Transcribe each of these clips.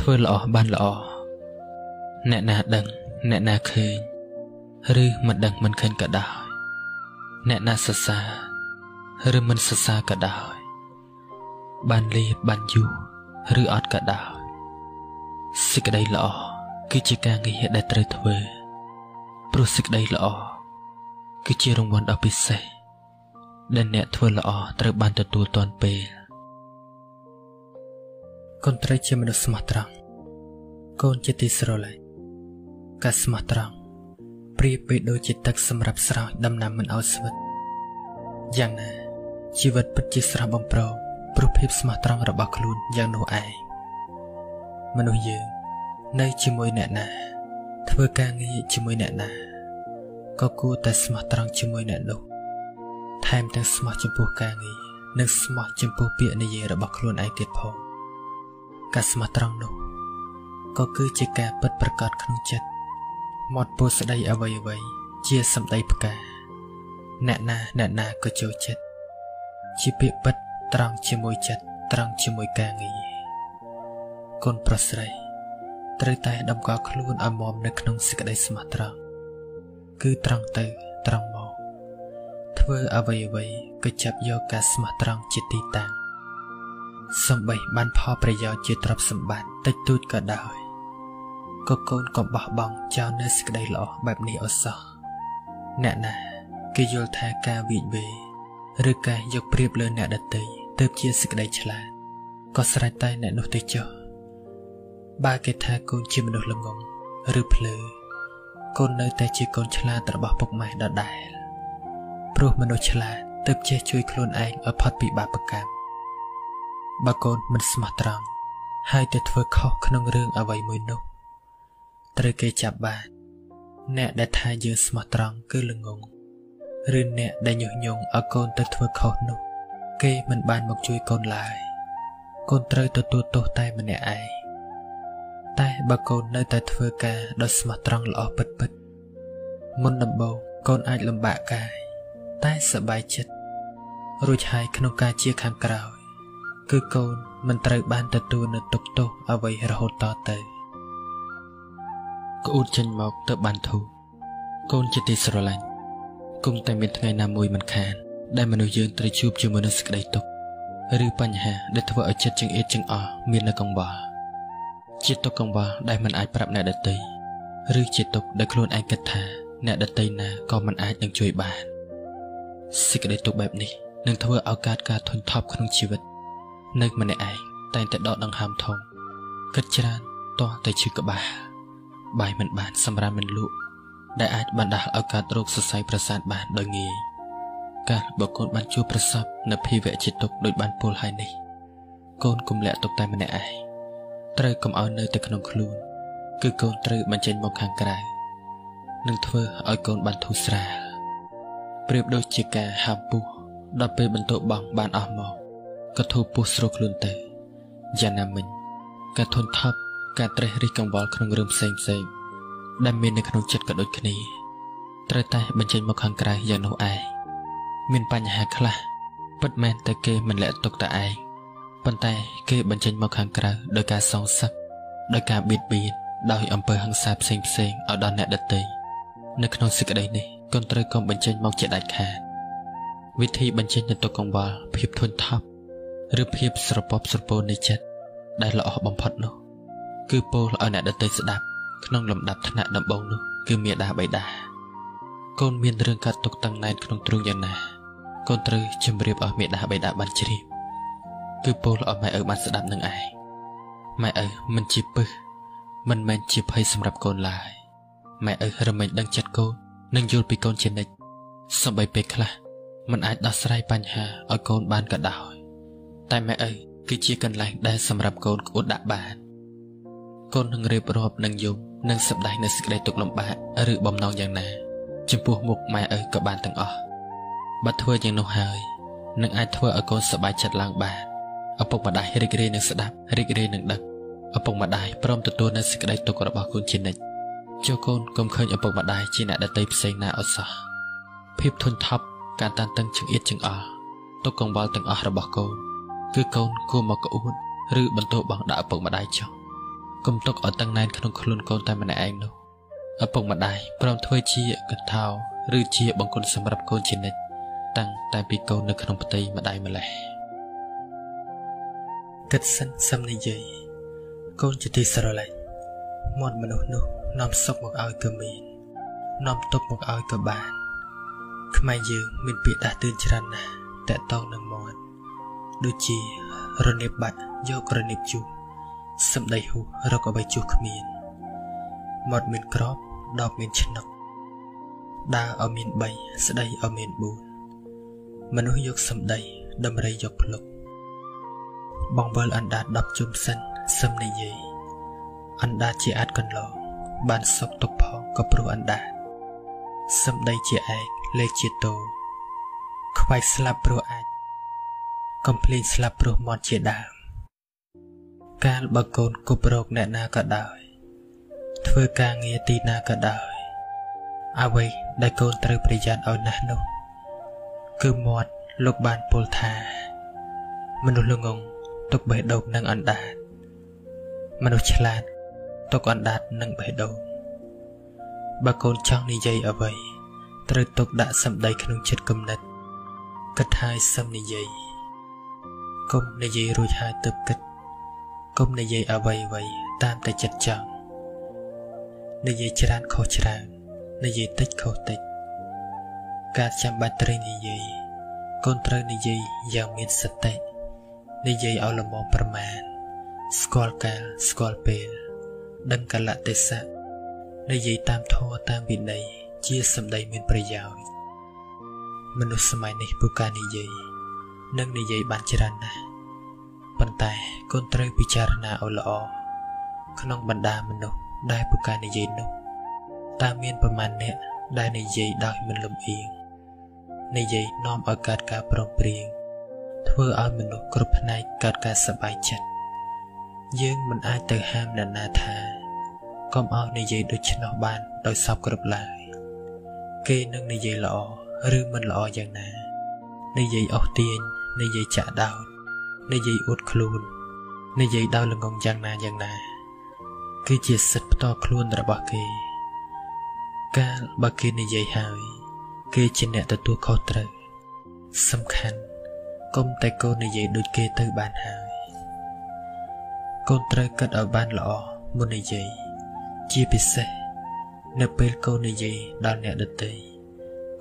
ถ้วยหล่อบ้านหล่อแน่นาดังแน่นาเคยหรือมันดังมันเคยกระดาษแน่นาศึกษาหรือมันศึกษากระดาษบ้านเลียบ้านอยู่หรืออดกระดาษสิกระไดหล่อคือจิการเงียดได้เตยเถอปลุกสิกระไดหล่อคือจิรางวัลอภิเษกดันแน่ถ้วยหล่อเตยบ้านตัวตอนเปย์คนไทยเชื่อมนุษย์สมัตรังคนจิตติสโรเลยกาสมัตรังเปรียบไปโดยจิตตักสำหรับสร้างดำน้ำมันเอาสวัสดิ์อย่างนั้นชีวิตปัจจุบันบำเพ็ญปรุภิบสมัตรังระบาดคลุนอย่างโนไอมนุษย์ยืนในจิมวยแน่นาทว่ากางงี้จิมวยแน่นาก็กู้แต่สมัตรังจิมวยแน่นกแถมทั้งสมัตจิมปูกางงี้นึกสมัตจิมปูเปียในเยระบาดคลุนไอเกิดพงกาสมาตรังโนก็คือจิกาเปิดประกาศขนมจัดหมดปูสไดเอาไว้ไว้เจียสัมไดประกาศแน่นาก็เจียวจัดชีเปียปัดตรังเชียมวยจัดตรังเชียมวยกางีคนประสไรตรีตายดำกาคลุนอมอมในขนมสิกได้สมาตรังคือตรังเตยตรังมองเทวเอาไว้ไว้ก็จับโยกาสมาตรังจิตตีตังสมบัยบ้านพ่อประโยชน์จิตรับสมบัติติดตูดก็ได้ก็โกนก็บ่บังเจ้าเนื้อสิกได้หล่อแบบนี้เอาซะแน่นะกิโยธากาวิเวหรือการยกเปรียบเลยแน่ดัตติเติบเชียสิกได้ฉลาดก็สลายใต้แน่นุติเจอบาเกธาโกนชิมนุลงงหรือเพลอโกนเนยแต่จีโกนฉลาดตระบะปกไม้ดอดได้พวกมนุษย์ฉลาดเติบเชียช่วยโคลนเองเอาพัดปีบาปกรรมบางคนมันสมัตรังให้แต่เธอเข้าขนมเรื่องเอาไว้มือนุตระเกจับบานแน่ได้ทายเยอะสมัตรังก็เลยงงเรื่องแน่ได้หยงหยงเอาคนแต่เธอเข้านุเกมันบานบอกช่วยคนลายคนเตยตัวโตใต้มันแน่ไอใต้บางคนในแต่เธอกาดสมัตรังหล่อปิดมันดับเบิลคนไอลำบากกายใต้สบายจิตรู้ชายขนมกาเจียคำกล่าวคือโกนมันตรายบ้านตะตูนตกตกเอาไว้ระหดต่อเตยก็อุดจันมอกเตบันทูโกนจิตติสระลันกุมแต่เมื่อไงนามวยมันแค้นได้มนุษย์ยืนตรายชูบจมนุษย์ได้ตกหรือปัญหาได้ทว่าอจิตจึงเอจึงอเมียนกังวาจิตตกกังวาได้มันอาจปรับในดัตติหรือจิตตกได้โคลนไอกถาในดัตตินาก็มันอาจยังช่วยบานสิกได้ตกแบบนี้นั่นทว่าเอาการทนทบขนมชีวิตนึกมันในไอแต่ดอกดังหามทองกัจจานต่อแต่ชื่อกบ่าบ่ายมันบานสำราญมันลุได้อาจบรรดาอากาศโรคสไซประสาทบานโดยงีการบอกคนบันชูประสับนับพีเวจิตตกโดยบันปูลไฮนี่โกนกลุ่มแหละตกแต่มันในไอเตยกำเอาเนยแต่ขนมคลูนคือโกนเตยบรรเจนมองห่างไกลนึกเพื่อเอาโกนบันทุสราเปรียบโดยจิกาหามปูดับไปบรรทุบังบานอามองกระทูปูสโรคลุนเตยานามินการทนทับการเตะริกังวอลขนมเริ่มเซ็งดัมเมนในขนมจัดกระโดดขึ้นนี้ตระไตบรรจัยมาขังไกลอย่างโนไอมินปัญหาคลาปัดแมนแต่เกมันแหละตกตาไอปันไตเกบรรจัยมาขังไกลโดยการซองซับโดยการบิดดาวอำเภอหังสาบเซ็งเอาดอนแนดัตเตยในขนมสิกระไดนี้ก่อนตระกองบรรจัยมาจัดอัดขาวิธีบรรจัยในตัวกังวอลพิบทนทับหรือเพียบสระปอบสระโปในเจ็ดได้ละออกบัมพัดนู้คือโปละเอาแนดัตเตยสดับขนมลำดับธนาดำบงนู้คือเมียดาใบดาก้นเมียนเรื่องการตกตั้งในขนมตรุงยานาก้นตรึจมเรียบเอาเมียดาใบดาบันชีบคือโปละเอาไม้บันสดับหนึ่งไอไม้มันจีบปื้อมันแมนจีบให้สำหรับก้นลายไม้เราไม่ดังจัดก้นนั่งโยนไปก้นเชนเนสบายเปกละมันอาจดัดสลายปัญหาเอาก้นบานกระดาวแต่แม่คือเชียกันแรงได้สำหรับโกนอุดดาบานโกนนั่งเรียบรอบนั่งยมนั่งสับได้ในสิกได้ตกลงบาหรือบอมนองอย่างนาจมพูหมกแม่กับบานตั้งอบัดทั่วยังนกหายนั่งไอทั่วเอาโกนสบายจัดล้างบานเอาปกมาได้ริกเรนั่งสดับริกเรนั่งดับเอาปกมาได้พร้อมตัวในสิกได้ตกระบาโกนชินนิจเจ้าโกนกำเคยเอาปกมาได้ชินะได้เตยเซงนาอสาพิบทนทับการตันตั้งจึงเอ็ดจึงอตกกองบาตั้งอระบาโกนคือโกนกูมากระอุนหรือบรรทุกบังดาเปิดมาได้เจ้า กุมตกอตังนายขนมขลุ่นโกนตายมันเองนู้อปงมันได้พร้อมถ้วยเชี่ยกระเทาหรือเชี่ยบางคนสำหรับโกนเช่นนั้นตั้งแต่ปีโกนในขนมปฏิมันได้มาเลยกัดสันซ้ำในใจโกนจะตีสระไหลมอนมนุษย์นู้น้อมซอกหมกเอาเกมีนน้อมตบหมกเอาเกบานขมายยืมมินปีตาตื่นชรันแต่ต้องนำมอนดูจีรนิบบัดยกรนิบจูสำได้หูเราก็ไปจูขมีนหมดมินกรอบดอกมินชนกดาเอามินใบสได้เอามินบูนมนุษย์ยกสำได้ดำไรยกพลกบองเบลอันดาดับจุ่มสันสำในเยอันดาเจียดกันหลอกบานศกตกพองกับรูอันดาสำได้เจียดเลจิโตควายสลับรูอันคอมพลีนสลับรูมอนเจียดามการบังโกนกุบโรกแนนากระดอยเทือกางเงียตีนากระดอยเอาไว้ได้โกนตรึปริยานเอาหน้านุคือมอดลูกบานโพลธามนุษย์ลงงตกเบดดงนั่งอันดามนุษย์ฉลาดตกอันดาดนั่งเบดดงบังโกนช่างนิยายเอาไว้ตรึตกด่าสัมได้ขนมเช็ดกำนัดกระทายสัมนิยายกมนิยายรุยหายเติบกัดก้มในเยอาไว้ไว้ตามแต่จัดจังในเยชรานเขาชรานในเยติดเขาติดการจำบันเตรในเยก้นเตรในเยอย่างมีสติในเยเอาละมองประมาณสกอลกาลสกอลเปลดังกาละเตสะในเยตามท่อตามบินในเชี่ยสำได้มีประโยชน์มนุษย์สมัยในปุกาในเยนั่งในเยบันชรานนะปันแต่คนเตรพิจารณาเอาละอขนมบรรดามนุษย์ได้ปุกการในเย็นนุตาเมียนประมาณเนี่ยได้ในเย็นได้มันลำเอียงในเย็นน้อมอากาศการปรองเปรียงเพื่อเอามนุษย์กรุบในกาดการสบายจัดยื่งมันอาจเตะห้ามนานาทาก้มเอาในเย็นโดยชนอบานโดยสอบกรุบลายเกยนั่งในเย็นละอหรือมันละออย่างนั้นในเย็นออกเตียนในเย็นจะดาวในเยอุดคลูนในเยดาวลงงอย่างนาอย่างนาคือเจตสัตว์ต่อคลูนระบาเกการบาเกในเยหายคือเจเนตตัวเขาเตอร์สำคัญก้มแต่โกในเยดูดเกเตอร์บานหายก้นเตอร์กัดเอาบานหล่อมุนในเยจีพิเศษในเปลโกในเยดาวเนตเตย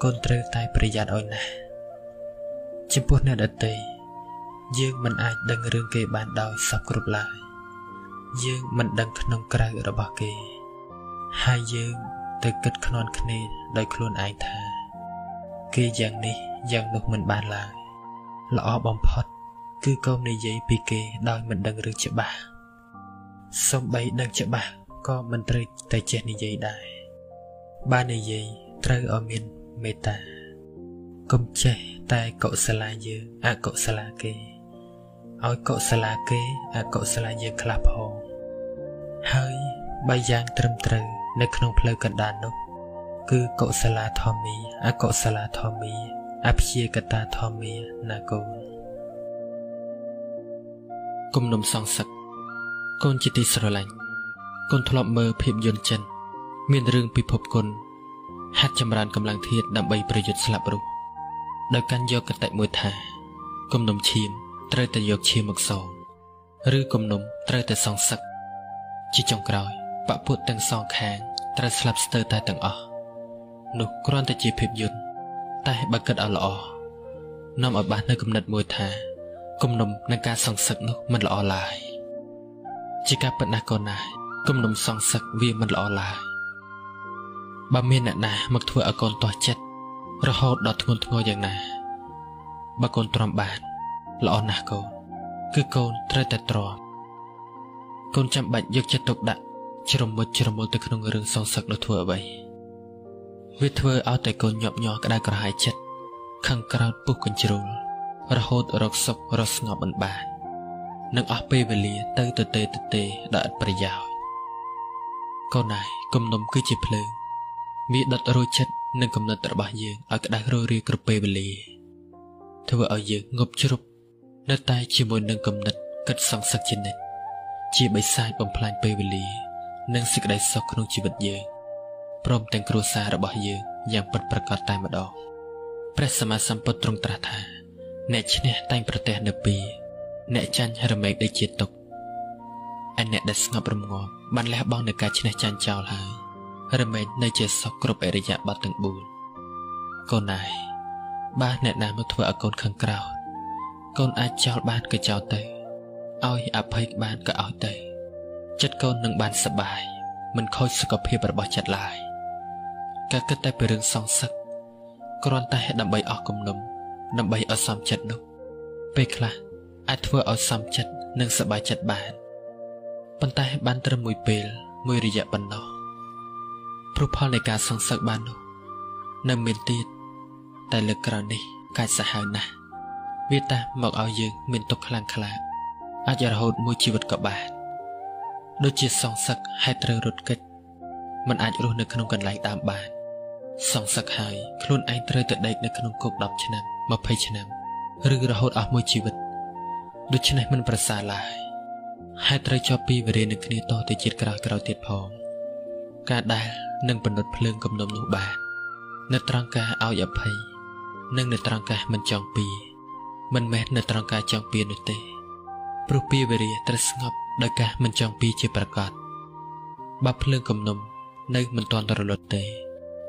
ก้นเตอร์ตายประหยัดเอาหนาจิมพูนเนตเตยยื่งมันอาจดังเรื่องเกบานดาวสับกรุบลายยื่งมันดังขนมกระไรระบาเกหายยื่งแต่กัดขนอนคเนดโดยคลุนไอทาเกอย่างนี้อย่างนกมันบานลายละออบอมพอดคือก้มในใยปีเกดาวมันดังเรื่องเจ็บบ้าสมใบดังเจ็บบ้าก็มันเตยแต่เจนในใยได้บ้านในใยเตยอมินเมตตากมเจตายเกาะสลายเยอะอาเกาะสลาเกเอาเกาะสลาเกอาเกาะสลายเยอะคลาพองเฮ้ยใบยางเติมเติมในขนมเพลกระดานนกคือเกาะสลาทอมีอาเกาะสลาทอมีอาเพียกตาทอมีนาโกนกลมนมสองสักกลจิติสระลังกลทลบเมอเพียบยนจันเมียนเรื่องปิภพกลฮัดจำรานกำลังเทียดดำใบประยุทธ์สลับรูโดยการโยกกระแตมวยทากลมนมชีมเตยแต่โยกชีมหมกสองหรือกลมนมเตยแต่สองสักจีจงกรอยปะปุดตั้งสองแข้งเตยสลับสเตอร์ตายตั้งอ่ะนุกร้อนแต่จีเพียบยุนตายบักเกิดเอาละอ่ะนำอบ้านในกำนัดมวยทากลมนมในการสองสักนุกมันละอ่อนลายจีการปนากรนายกลมนมสองสักเวียมันละอ่อนลายบะเมียนหนามักถวยอากรต่อเจ็ดระหดดอดทงทงอย่างนาบางคนตรอมบานละอ่อนนาโกนคือโกนเตยแต่ตรอมโกนจำบัดยกจะตกดักชรมบดตะขนงเรื่องสองสักดอดถั่วใบเวทเวอเอาแต่โกนหยอบหยอกได้กระหายเช็ดขังกระดปุกกันจรูระหดรกศพรสงอบันบานนังอาเปเวลีเตยเตดัดประยาวโกนายกำนมคือจีเพลิงมีดัดโรยเช็ดนั่งกำนัดระบายเยื่ออากาศโรยเรียกระเปรย์เบลีเธอว่าเอาเยื่องบชรุบหน้าตายชิมวยนั่งกำนัดกัดสังสักชนิด ชีบใบสายบำพลายไปเวลีนั่งสึกได้สอกขนมชีวิตเยือพร้อมแต่งครัวซาระบะเยืออย่างปัดประกาศตายมาดอกพระสมมาสัมพุทธตรงตรัสแนชเนตตั้งประเทศเดปีแนจันฮารเมกได้เจตตกอันแนได้สงบรมงอบันและบ้องในการชนะจันเจ้าหลายฮารเมกได้เจตสอกกรบอริยะบัตตังบูลก็นายบ้านแนนามทวอากรขังกราวก้นอาเจ้าบ้านก็เจ้าเตยเอาอภัยบ้านก็เอาเตยจัดก้นหนึ่งบ้านสบายมันค่อยสกปรกประบาจัดลายกะก็ได้ไปเรื่องสองสักกรอนตาให้ดำใบออกกลมนมดำใบเอาซ้ำจัดนุ๊กไปคละอาทัวเอาซ้ำจัดหนึ่งสบายจัดบ้านปันตาให้บ้านตระมุยเปลมุยริยะบันนอพรูพ่อในการสองสักบ้านนุ๊กนำเมนตีแต่เลิกกราวนี้การสหายนะเวตาหมอกเอายืงเหมือนตกคลางคลาอาจจะโหดมวยชีวิตกับบาดโดยจิตสองสักให้เตรรุดกิดมันอาจรู้ในขนมกันไหลตามบาดสองสักหายคลุนไอเตรเติดเด็กในขนมกบดับชนะมาเพยชนะหรือระโหดเอามวยชีวิตโดยชนะมันประสาลายให้เตรชอบปีเวเรนึกนี้โตแต่จิตกราวกราวเตียดพองการได้นั่งปนดเพลิงกำนมนุบาดในตรังกาเอาอย่าเพยนั่งในตรังกามันจองปีมันแม้ในตรังกาจองปีนุเตปรูปีเวรีตรสงบโดยกามันจองปีเจประกาศบับเพลิงกำนมนั่งมันตอนตลอดเต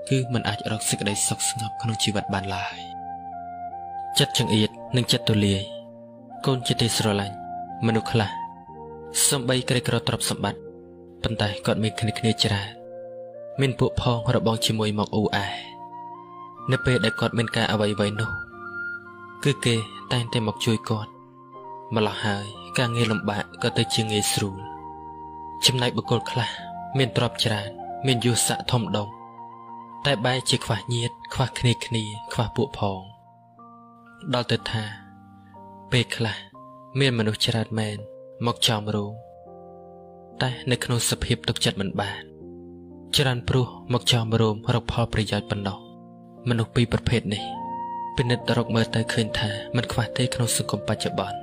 คือมันอาจรักสิกได้สกสงบขนมชีวิตบานลายจัดจังเอียดนั่งจัดตัวเลียก้นจิตเตสรลัยมนุขละสมบัยกระกรอตรับสมบัติปันไตก่อนมีคณิคเนจรามินปุพองระบองชิมวยมองอูไอในเปรได้กอดเมนกาเอาไว้ไว้นูคือเกแต่งแต่หมอกช่วยกอดมาหล่อหายการเงยลำบากก็เตยเชียงเงยสรูจำนายบุคคลคลาเมนตรอบจานเมนยูสะทอมดงแต่ใบจีขวาเยียดขวาคนีขวาปุพองดาวเตยทาเปคลาเมนมนุษย์จานแมนหมอกจอมรู้แต่ในขนมสเปียบตกจัดเหมือนบานจานปลุกหมอกจอมรู้เราพอประหยัดปนดอกมนุษย์ปีประเภทนี้เป็นนักดรกเมื่อเตยคืนทามันขวาเตยขนมสังคมปัจจุบัน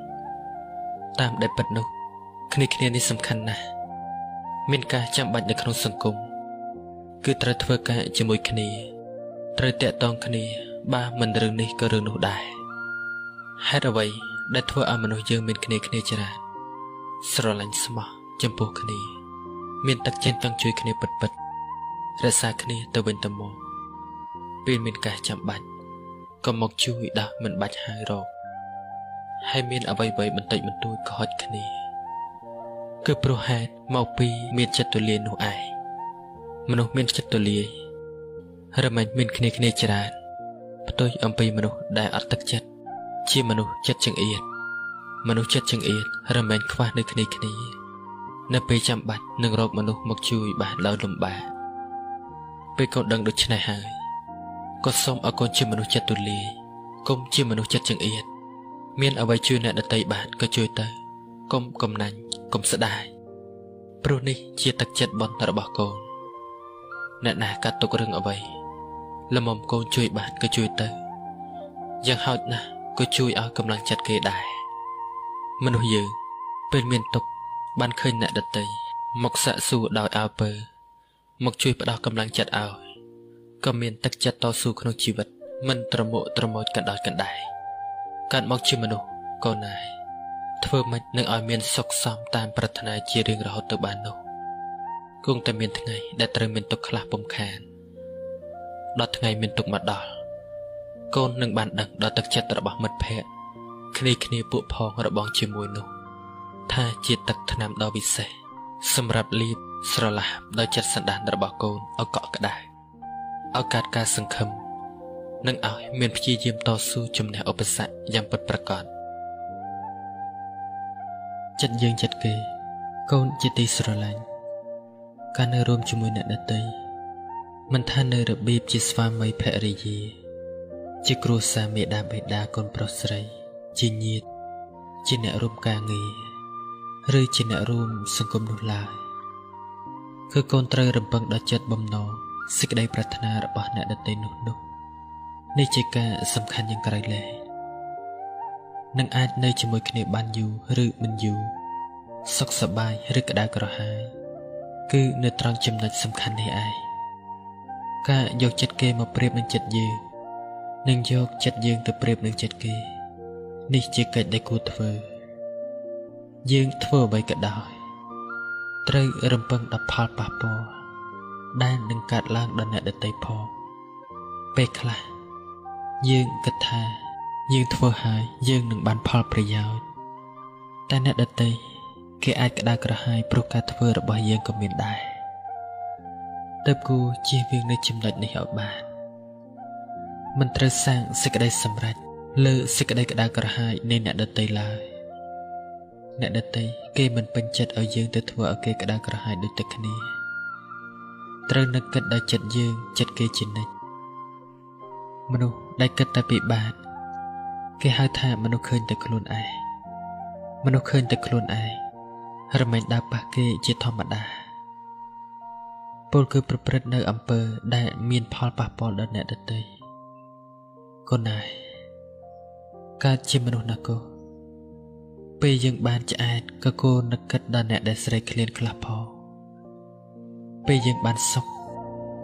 ตามได้ปัดนุกคณิคเนียนี่สำคัญนะเมนกาจำบัดในขนมสังคมคือตระเทวกาจมวยคณีตระเตะตองคณีบ้ามันเรื่องนี้ก็เรื่องนุกได้ให้ระวัยได้ทั่วอามนุษย์เยื่อเมนคณีจราสระลันสมอจมปูคณีเมนตักเจนตั้งช่วยคณีปัดรักษาคณีตะเวนตะโมเป็นเมนกาจำบัดก็มองช่วยดามันบัดหายรอกให้เมียนเอาไว้มันติดมันตัวก็ฮอดคณีคือโปรแฮนมอปีเมียนจัดตัวเลียนหนูไอมนุษย์เมียนจัดตัวเลียระมันเมียนคณีจราประตูอัมพีมนุษย์ได้อัดตักจัดชี้มนุษย์จัดจังเอียดระมันคว้าในคณีนับไปจำบัดหนึ่งรอบมนุษย์มองช่วยบาดเราลำบากไปกดดังดุชนายหายก็ส่งเอาคนชื่อมนุษย์จัตุรีก้มชื่อมนุษย์จัดจังเอียดเมียนเอาไว้ช่วยในดัตติบาทก็ช่วยเตยก้มนันก้มสะดายปรุนิเจียตักจัดบอลตระบกโกนในนาการตกเรื่องเอาไว้ละมอมโกนช่วยบาทก็ช่วยเตยยังหอดนะก็ช่วยเอากำลังจัดเกยได้มนุษย์ยืนเป็นเมียนตกบ้านเคยในดัตติหมกสะสู่ดาวเอาเปอร์หมกช่วยประดาวกำลังจัดเอาก็เมียนตักจัดต่อสู้ขนมชีวิตมันตระโมดกันดอดกันได้การมองชิมนุก็นายเธอมันนึกเอาเมียนซอกซ้ำตามปรารถนาเจริญเราตะบานนุกุ้งแต่เมียนทั้งไงได้เตยเมียนตกคลาปมแขนดอดทั้งไงเมียนตกมาดอดก้นหนึ่งบานดังดอดตักจัดระบาดมัดเพะคณีปุพองระบองชิมวยนุถ้าจิตตักถนามดอวิเศษสำหรับรีบสระลาบดอจัดสันดานระบาดโกนเอาเกาะก็ได้เอาการสังคมนั่งเอาเมียนพยายามต่อสู้จำแนกอุปสรรคยังปัดประกาศจัดเยืองจัดเกยก้นจิตติสระลัยการในรวมจมวยหนักดัตติมันท่านในระบีบจิตสวามัยแพริยีจิกรูสาเมดาเบดาคนประเสริฐจิญีจิเนรวมกางีหรือจิเนรวมสังคมนุลายคือก้นไตรรำพังดัดจัดบ่มนองสิกได้ปรารถนาระบาดหนักดัตตินุกในใจกาสำคัญยังไกลเลยนังอาจในจมวยคเนบันอยู่หรือมันอยู่ สุขสบายหรือกระดากระหายคือเนื้อตรังจำนัดสำคัญในไอกะยกจัดเกมาเปรียบหนึ่งจัดยืนหนึ่งยกจัดยืนแต่เปรียบหนึ่งจัดเกนี่จะเกิดได้กูเถอยืนเถอใบกระดอยไตรรำพังดับพาลปะปอได้หนึ่งกัดล่างดันหน้าเด็ดไตพอเปกละยืนกระทายืนเถอหายยืนหนึ่งบานพาลประยาวแต่หน้าเด็ดไตเกี่ยอาจกระดากระหายโปรแกรมเทอร์ระบายยังก็มีได้แต่กูเชี่ยววิ่งในจิมดัดในหอบบ้านมันตระสร้างสิกได้สำเร็จเลือสิกได้กระดากระหายในหน้าเด็ดไตลายหน้าเด็ดไตเกี่ยมันเป็นจัดเอายังแต่ทัวเอาเกี่ยกระดากระหายโดยตะคันนี้ตระนักกัดได้จัดยังจัดเกี่ยจินนั้นมนุษย์ได้กัดแต่ปีบ้านเกี่ยหาทางมนุษย์เคยแต่โคลนไอมนุษย์เคยแต่โคลนไอเราไม่ได้ปากเกยจิตธรรมดาปลคือประพฤติในอำเภอได้มีนพอลปากปอลเดินแนดเตยก็นายการจิมนุนักโกไปยังบ้านจะอาจก็โกนักกัดเดินแนดได้ใส่เคลียนคลับพอไปยังบ้านซอก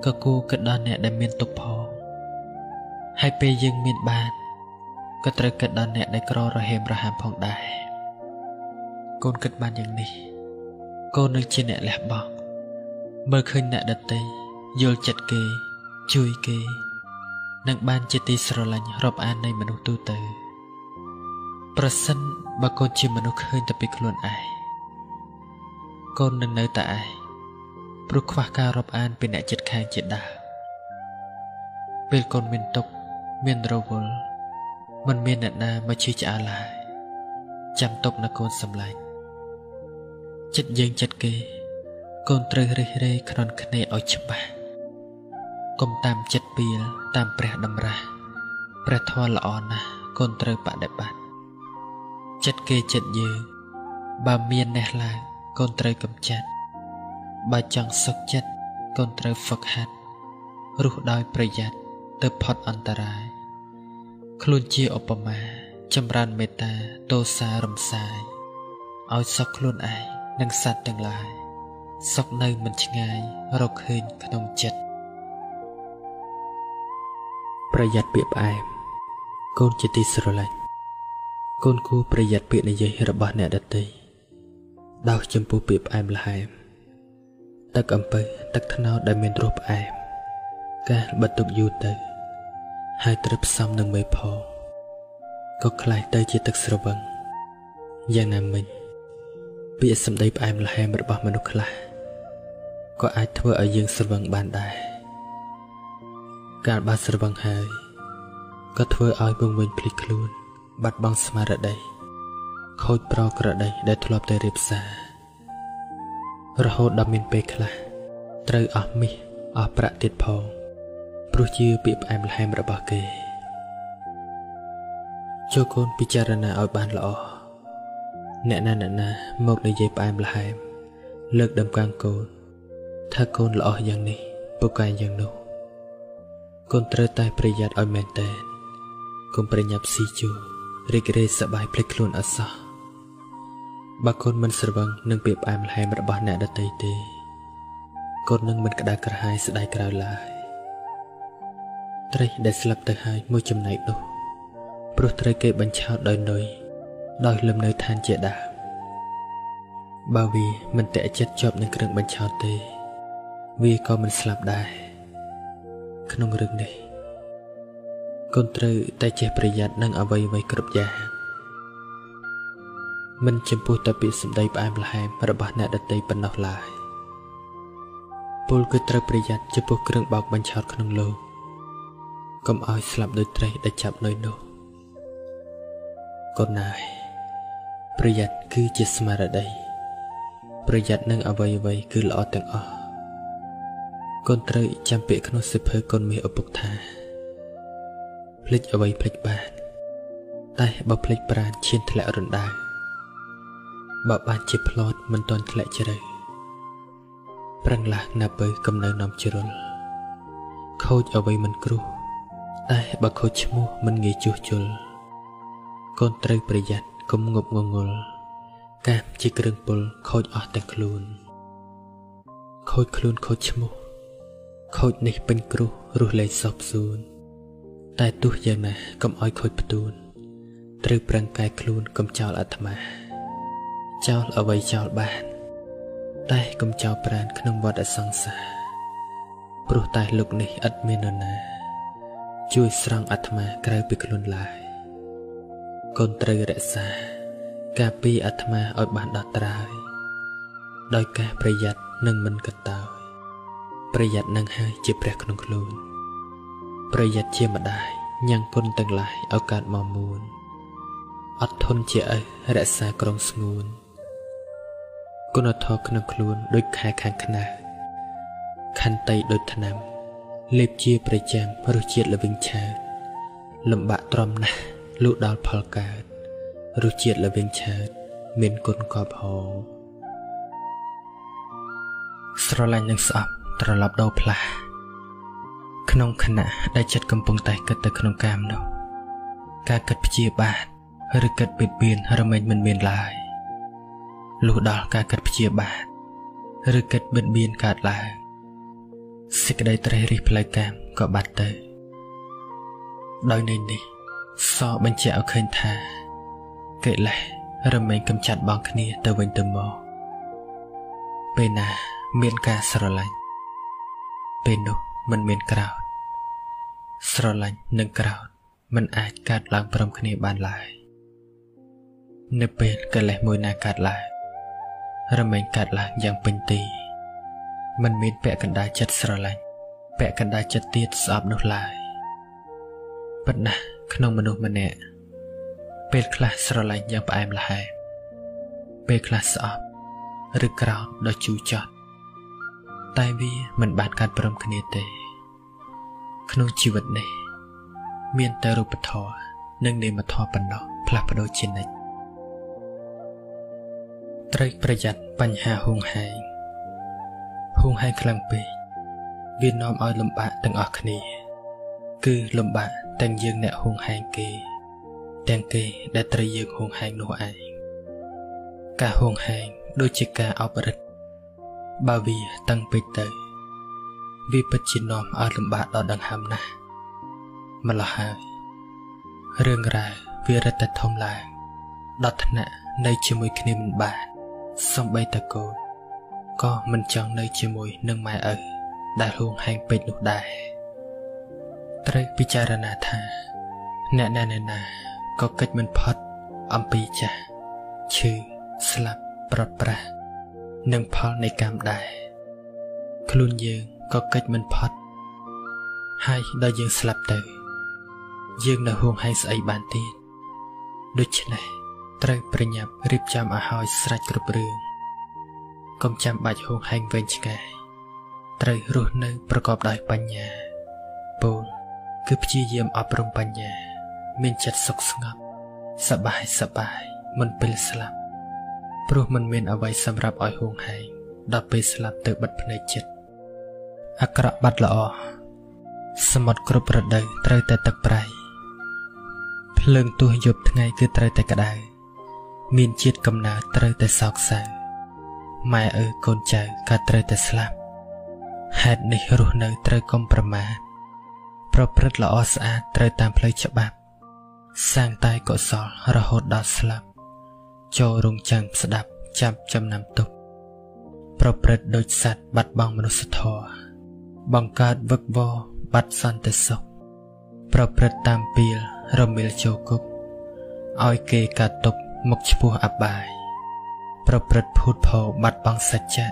ก็โกกัดเดินแนดได้มีนตกพอให้ไปยังมีนบ้านก็ตระกัดเดินแนดได้กรอระเหมระหามพองได้โกนกัดบ้านอย่างนี้โกนนึงเจเนแหลบบอกเมื่อคืนหน้าดัดเตยโยลจัดเกยจุยเกยนักบ้านจิติสระลังรอบอ่านในมนุษย์ตัวเตยประสันบางคนชิมมนุษย์คืนแต่ไปกลวนไอโกนนึงเนื้อตาไอปลุกขวาการรอบอ่านเป็นหน้าจิตแข็งจิตดาเป็นโกนเมียนตกเมียนรวลมันเมียนหน้านามาชี้จะอะไรจำตกนักโกนสำลัยจัดยิงจัดเกยโกนเตยเรเรครอนคเนอฉบะกลมตามจัดเปียตามแปรดำราแปรทวละอ่อนนะโกนเตยปะได้ปัดจัดเกยจัดยิงบาเมียนแนลางโกนเตยกำจัดบาจังสกจัดโกนเตยฝักหัดรูดอยประหยัดเตยพอดอันตรายคลุนเจียอปมาจำรันเมตตาโตสารมสายเอาซอกคลุนไอนังสัตว์ต่างหลายซอกในมันชงายเราเคยขนมเจ็ดประหยัดเปียบไอโกนจิติสระลัยโกนกูประหยัดเปียในเยหระบาเนดัตติดาวจมปูเปียบไอละไอตักอำเภอตักทนาวได้เมนรูปไอการบรรทุกยูเตยให้ตรึบซ้ำหนึ่งไม่พอก็คลายเตยจิตตักสระบังยังนำมินเปียสมได้ไปอายมาแหมระบามนุษย์ละก็อาจเทวอายังสว่างบานได้การบาสว่างหายก็เทวอายบงเวนพลิกคลุนบัดบังสมาระได้คอยปลอกระได้ได้ทลอบแต่เรียบสาระโหดดำมินเปกละเตยอับมิอับประติดพองปลุกยื้อเปียอายมาแหมระบาเกยโจโกนพิจารณาอายบานละอแน่นานาหมกในใจปลายมลายเลิกดำกลางโกนถ้าโกนละออย่างนี้ปุกกายอย่างนู้โกนเตยตายประหยัดออยเมนเตนโกนประหยัดซีจูริกเรสบายพลิกคลุนอัศบางคนมันสระบังนึ่งเปียบปลายมลายระบาดหน้าดัตติเตโกนนึ่งมันกระดากระหายสดายกระลายเตยได้สลับเตยหายมือจำไหนดูปลุกเตยเก็บบัญชาดอยน้อยดอยลมเนยทานเจดาบาวีมันแตะเจ็ดจอบในเครื่องบัญชาเตวีก็มันสลับได้ขนมเรื่องนี้กนตรีแต่เจ็บประหยัดนั่งเอาไว้ไว้กรบยามันจำปูตะปีสมได้ปลายลายระบาดหน้าดัดเตยปนนอกลายปูคือตรประหยัดจำปูเครื่องบอกบัญชาขนมโลกำเอาสลับโดยตรีได้จับน้อยโนก็นายประหยัดคือจิตสมาระได้ประหยัดนั่งเอาไว้ไว้คือละอแต่งอก้นเตยจำเปะขนมเสพก้นมีอบุกทาพลิกเอาไว้พลิกบานใต้บ่พลิกปราณเชียนทะเลอรุณดาบ่บานเจ็บพลอดมันตอนทะเลเจริญปรังหลักนับไปกำเนิดนำเจริญเข้าเอาไว้มันกรูใต้บ่เข้าชมูมันเงยจุจุลก้นเตยประหยัดกลมงบงงล แต่จิกรึงปุลโคตรอแต่คลุนโคตรคลุนโคตรชมุโคตรในเป็นกรุรุเลยสอบซูนแต่ตุยอย่างน่ะกำอ้อยโคตรประตูนตรึปรังกายคลุนกำเจ้าอัตมาเจ้าเอาไว้เจ้าบ้านใต้กำเจ้าปราณขนมวัดอสังสาปลุกตายลุกในอัตเมนนาช่วยสร้างอัตมากลายเป็นคลุนลายคนตรึรักษากาปีอัตมาเอาบ้านดัดตรายโดยการประหยัดนั่งมันกระต่ายประหยัดนั่งให้เจ็บแรกนุ่งคลุนประหยัดเชี่ยมาได้ยังคนต่างหลายเอาการมอมูลอดทนเจริญรักษากรงสงูนกุนทอขนมคลุนโดยขายขันขนาดขันไตโดยถนำเล็บเชี่ยประจำรู้เชี่ยละวิงชาลำบากตรอมนะลูกดาวพอลกาดรู้เชี่ยละวิงชาเหม็นกลนกอบหอสระลายยังสอบตระลับดาวพลาขนมขนาดได้จัดกำปองไตกระตือขนมกามนกการกัดเชี่ยบาดหรือกัดเบียดเบียนหรือมันเบียนลายลูกดอกการกัดเชียบาดหรือกัดเบียดเบียนขาดลายสิกได้ตรายรีพลายแกมก็บาดเตยโดยในนี้สอบบัญชีเอาเขินทาเกิดแหละหรือมันกำจัดบางคณีตะวันตะมอเป็นนาเมียนกาสระลันเป็นนกมันเมียนกราวสระลันนังกราวมันอาจกัดล้างพรมคณีบานลายเนเปิลกระแลมวยนาการลายระเมงการลายอย่างเป็นตีมันมีแปะกันได้จัดสระลันแปะกันได้จัดเตียดสอบนกลายปัญหาขนมมนุษย์มันเนะเปิลคลาสสระลันอย่างปลายลายเปิลคลาสสอบหรือกราวดอจูจอดไตวีมันบาดการปรมคณีเตขนมชีวิตเนเมียนแต่รูปทอหนึ่งในมาทอปันดอกพลับประโดชินในไตรประหยัดปัญหาหงหายคลังปีวินนอมเอาลำบะตั้งออกคณีคือลำบะตั้งยืงแนวหงหายเกยแต่งเกยได้ไตรยืงหงหายหนูไอกาหงหายโดยจิกาเอาบริบาวีตั้งไปเตยวิปจินนอมเอาลำบะเราดังหำนะมาละหายเรื่องรายวิรัตทอมลายดัตนะในเชื่อมวยคณีมันบาดสมใบตะโกนก็มันจังในเชื่อมวยนึ่งไม้เอ๋ยได้หงหายเป็นหนูได้ไตรพิจารณาธาแน่นาก็เกิดมันพอดอัมปีจะชื่อสลับปลอดประนึ่งพอในกามได้คลุนยืงก็เกิดมันพอดให้ได้ยืงสลับเตยยืงในหงหายใส่บานตีนดุชนัยไตรประหยัดรีบจำอาหอยสลัดกระเบื้องกำจำบาดหงหายเวงไงไตรรู้นึกประกอบด้วยปัญญาปูนคือพิจิมอับรมปัญญาเมียนจัดสุขสงบสบายมันเป็นสลับเพราะมันเมียนเอาไว้สำหรับอ้อยหงหายดับไปสลับเติบบัดภายในจิตอักระบัดละอสมดกระประดัยไตรแต่ตะไบรเพลิงตัวหยบทั้งไงคือไตรแต่กระไดมีนจิตกำนาเตรแต่สอกสังไม่โกนใจกาเตรแต่สลับเหตุในรูนเตรกมประมาทเพราะพฤติละอสอาเตรตามเพลยฉบับสร้างตายกอสอลระหดดาสลับโจรงจังสดับจำนำตุกเพราะพฤติโดยสัตว์บัดบังมนุษย์ทอบังการวกวอบัดสันแต่ศกเพราะพฤติตามปีลรมิลโจกุกเอาเกกาตุกมกชพัวอับบายประพฤติพูดพอบัดบางสัจจะ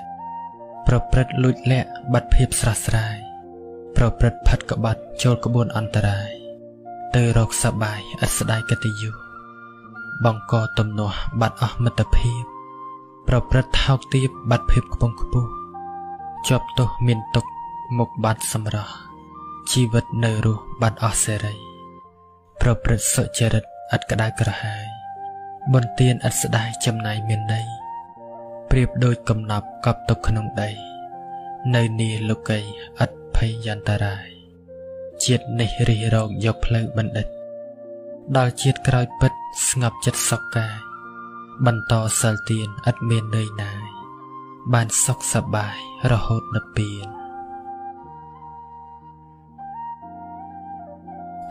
ประพฤติลุดและบัดเพียบสระสายประพฤติพัดกบัดโจรกบวนอันตรายเตยรกสบายอัศดายกติยุบังกอตมนัวบัดอมตะเพียบประพฤติเท้าตีบบัดเพียบกบงกบูจบโตเมียนตกมกบัดสมรชีวิตเนรูบัดอเสรีประพฤติสุจริตอัดกระได้กระหายบนเตียนอัศดายจำนายเมียนใดเปรียบโดยกำนับกับตกขนมใดในนีลกัยอัดพยันตรายเจียดในรีรองยกเพลิงบันดิตดาวเจียดกลายปิดสงับจัดสกกาย บันต่อสัลเตียนอัดเมนเลยนายบานซอกสบายระหดนับเปลี่ยน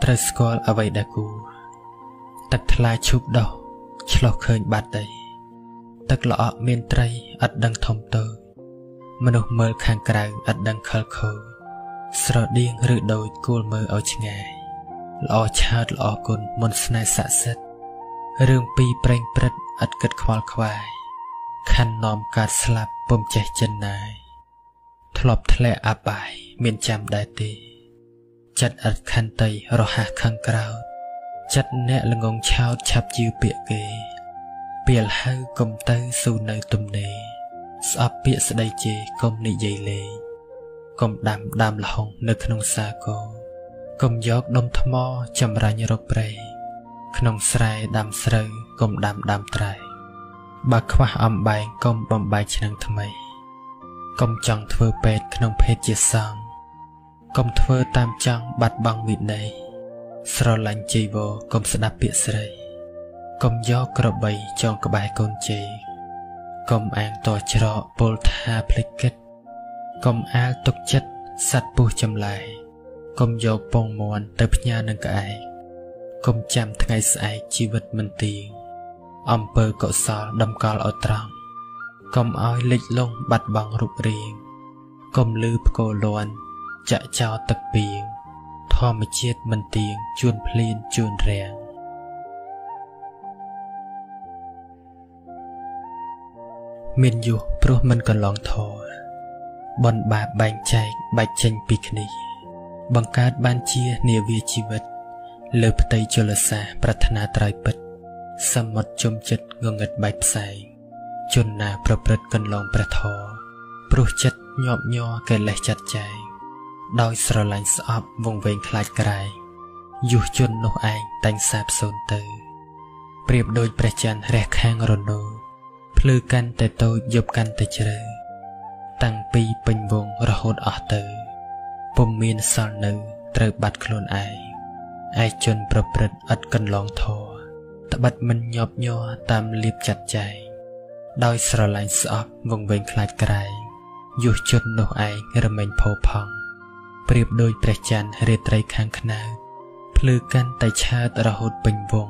ตรัสกอลเอาไว้ดากูตักทลายชุบดอกฉลอเคยบาดใดตักหล่อเมนไตรอัดดังทอมเตอร์มนุษย์เมื่อข้างกลางอัดดังเคลเคยสระเดียงหรือโดยกูเมื่อเอาชงายหล่อชาดหล่อกุลมนสนายสะเสดเรื่องปีเปล่งปรัดอัดเกิดควาลควายขันนอมการสลับปมใจจนนายถลบทะเลอาบายเมียนจำได้ตีจัดอัดขันไตรอหะขังกราวจัดแนะละงงชาวชับยิวเปียเกเปียเฮือกมเตอสู่ในตุมเนสอบเปียสดายเจกมนิยายเลยกมดำดำหลงในขนมสาโกกมยกนมทมอจำรายรบเปรยขนมสไลดำสไลกมดำดำไตรบักว่าอมใบกมบมใบชนังทำไมกมจังเทอเป็ดขนมเพชรเจสังกมเทอตามจังบัดบังวิดในสระลันเจโบกมสนับเปียสไลกมยกกระบายจองกระบายกนเจกมอ่างต่อชรอโปลธาพลิกเกตกมอาตกจัดสัตว์ปูจำไหลกมยกปองมวนเตปญาหนังกายกมจำทั้งไงสายชีวิตมันตีงอำเภอเกาะสาวดำกาลเอาตรังกมอ้อยเล็กลงบัดบังรุกเรียงกมลืบโกลวนจะเจ้าตะปีงทอมเจียดมันตีงจวนเพลีนจวนแรงเมียนอยู่เพราะมันก็ลองทอบอนบาบางใจบางใจปีกนี้บังคับบัญชีเนียวีชีวิตเลือบไตโจลสาปรัชนาตรายปิดสมดจมจิตงงเงิดใบใสจนนาประพฤติกันลองประทอปลุกจิตหยอบย่อเกล้าจัดใจดอยสระลันสอบวงเวงคลายไกลอยู่จนนกแองแต่งสาบสูญเตยเปรียบโดยประจันแรกแห่งรนโนพลือกันแต่โตยบกันแต่เจริญตั้งปีเป็นวงระหดอเตยปมมีนสอนหนึ่งเตยบัดโคลนไอไอจนประพฤติอัดกันลองทอตบัดมันหยอบย่อตามลีบจัดใจดอยสระลันสอบวงเวงคลายไกลอยู่จนนกแองระเมนโพพองเปรียบโดยประจันเรตไรข้างขนาพลือกันแต่ชาติระหดเป็นวง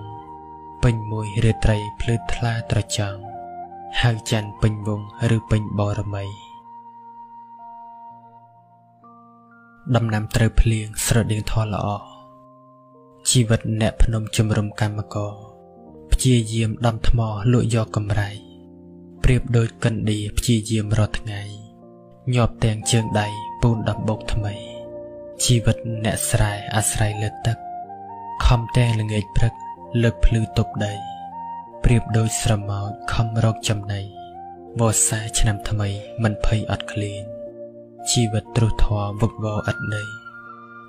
เป็นมวยเรตไรพลือทลาตระจังหากจันเป็นวงหรือเป็นบอระไมดำน้ำเตยเพลียงสระเดียงทอละอชีวิตแนบพนมจมรมกรรมกรพเจียเยี่ยมดำทมอลุยอกำไรเปรียบโดยกันดีพเจียเยี่ยมรอดไงหยอบแตงเชิงใดปูนดำบกทำไมชีวิตแนบสลายอาศัยเลือดตักคำแตงละเงยพรึกเลือกพลือตกใดเปรียบโดยสระมอคำรอกจำในบอสาชนำทำไมมันเพยอัดคลีนชีวิตตรุทวบกวออัดใน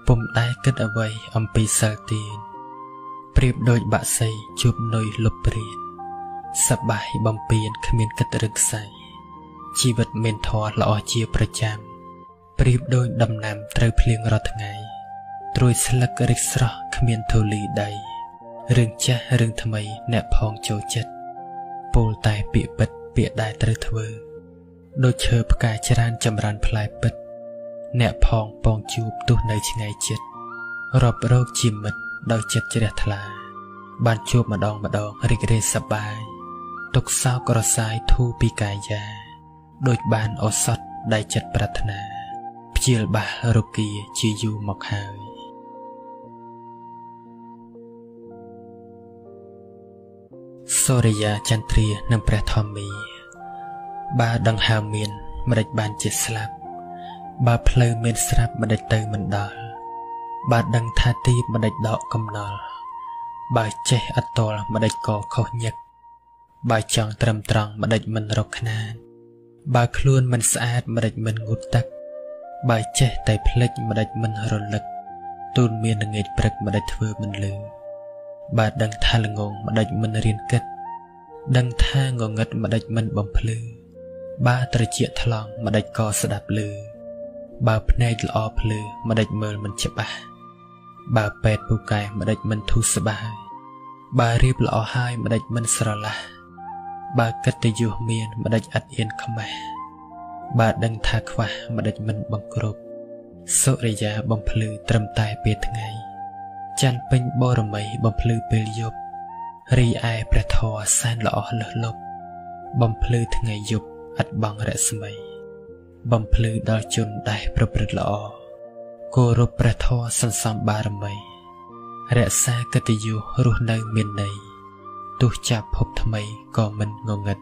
ปุ่มได้กึดเอาไว้อัมปีซาตีนเปรียบโดยบะใสจูบนอยลบเปรียนสบายบำเพ็ญขมิ้นกระตรึกใสชีวิตเมนทอละอเจียประจำเปรียบโดยดำน้ำเตยเพลียงรอทั้งไงตรุยสลักริกสระขมิ้นโทลีใดเรื่องจะเรื่องทำไมแนบพองโจจัดปูตายเปียปิดเปียได้ตรึทเวอโดยเชอประกาศจรานจำรานพลายปิดแนบพองปองจูบตุในชงไงจิตรอบโรคจิมมิดดอยเจ็บเจริญทลาบานจูบมาดองริกเรสบายตกสาวกระสายทูปีกายาโดยบานอสดได้จัดปรารถนาพิลบารุกีจียูหมอกหายโซริยาจันทรีนำประทอมมีบาดังหาเมียนมาได้บานเจ็ดสลับบาเพลเมียนสลับมาได้เตยมันดาบาดดังทาตีมาได้ดอกกำนอลบาเจอัตโตลมาได้ก่อข้อหยักบาจังตรำตรังมาได้มันรกขนาดบาคล้วนมันสะอาดมาได้มันงุดตักบาเจไตเพลิกมาได้มันรนลึกตูนเมียนเงยปรึกมาได้เทวมันลือบาดดังทาลงงมาได้มันเรียนกัดดังทางงงัดมาได้มันบ่มเพลือบาตระเจียทลองมาได้ก่อสดับลือบาพเนจละอเพลือมาได้เมินมันเจ็บบาบาเป็ดปูกายมาได้มันทุสบายบาเรียบละอหายมาได้มันสระละ bà cất tự dù miền mà đạch ắt yên khăm mẹ bà đang tha khóa mà đạch mình bằng cộp sổ rây giá bằng phư trầm tài bê thằng ấy chăn pênh bò rầm ấy bằng phư bê dục rì ai bà thò san lọ lỡ lộp bằng phư thằng ấy dục ắt bằng rẽ xâm ấy bằng phư đo chôn đài bà bật lọ cô rộp bà thò san xăm bà rầm ấy rẽ xa cất tự dù rùa nơi miền này ดูจับพบทำไมก็มันงงงัด